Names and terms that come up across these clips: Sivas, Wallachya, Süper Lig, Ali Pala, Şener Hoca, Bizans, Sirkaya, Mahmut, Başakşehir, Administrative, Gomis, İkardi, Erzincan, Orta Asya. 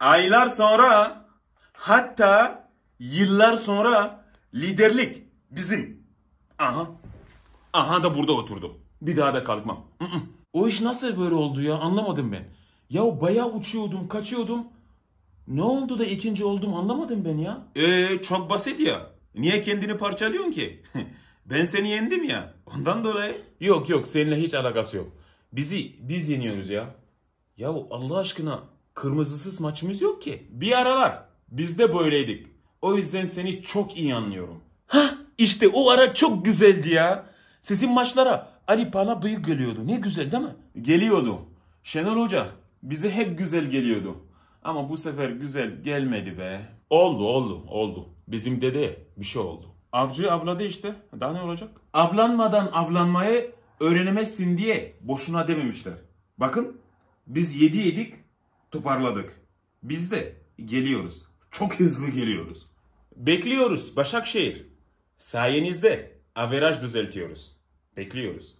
aylar sonra, hatta yıllar sonra liderlik bizim. Aha da burada oturdum. Bir daha da kalkmam. O iş nasıl böyle oldu ya, anlamadım ben. Ya bayağı uçuyordum, kaçıyordum. Ne oldu da ikinci oldum, anlamadım ben ya. Çok basit ya. Niye kendini parçalıyorsun ki? Ben seni yendim ya. Ondan dolayı. Yok seninle hiç alakası yok. Biz yeniyoruz ya. Ya Allah aşkına, kırmızısız maçımız yok ki. Bir aralar biz de böyleydik. O yüzden seni çok iyi anlıyorum. Hah, işte o ara çok güzeldi ya. Sizin maçlara Ali Pala bıyık geliyordu. Ne güzel değil mi? Geliyordu. Şener Hoca bize hep güzel geliyordu. Ama bu sefer güzel gelmedi be. Oldu. Bizim dedeye bir şey oldu. Avcı avladı işte. Daha ne olacak? Avlanmadan avlanmayı öğrenemezsin diye boşuna dememişler. Bakın biz yedi yedik, toparladık. Biz de geliyoruz. Çok hızlı geliyoruz. Bekliyoruz Başakşehir. Sayenizde averaj düzeltiyoruz. Bekliyoruz.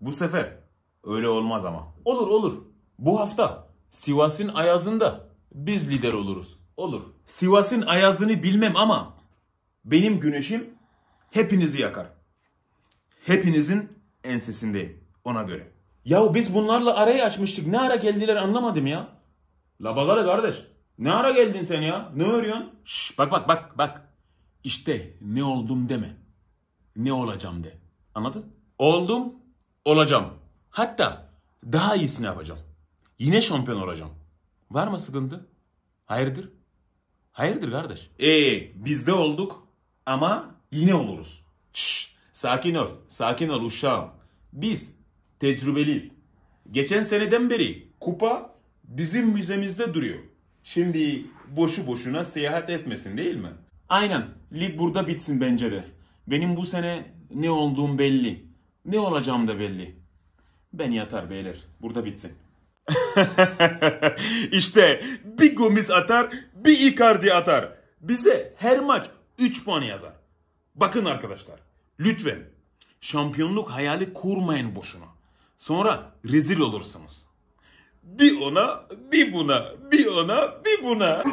Bu sefer öyle olmaz ama. Olur. Bu hafta Sivas'ın ayazında biz lider oluruz. Olur. Sivas'ın ayazını bilmem ama benim güneşim hepinizi yakar. Hepinizin ensesindeyim ona göre. Yahu biz bunlarla arayı açmıştık. Ne ara geldiler anlamadım ya. La bagala kardeş. Ne ara geldin sen ya? Ne örüyorsun? Şşş, bak. İşte ne oldum deme. Ne olacağım de. Anladın? Oldum, olacağım. Hatta daha iyisini yapacağım. Yine şampiyon olacağım. Var mı sıkıntı? Hayırdır? Hayırdır kardeş? Biz de olduk ama yine oluruz. Şşş, sakin ol uşağım. Biz tecrübeliyiz. Geçen seneden beri kupa bizim müzemizde duruyor. Şimdi boşu boşuna seyahat etmesin değil mi? Aynen. Lig burada bitsin bence de. Benim bu sene ne olduğum belli. Ne olacağım da belli. Ben yatar beyler. Burada bitsin. İşte bir Gomis atar, bir İkardi atar. Bize her maç 3 puan yazar. Bakın arkadaşlar. Lütfen şampiyonluk hayali kurmayın boşuna. Sonra rezil olursunuz. Bir ona, bir buna, bir ona, bir buna.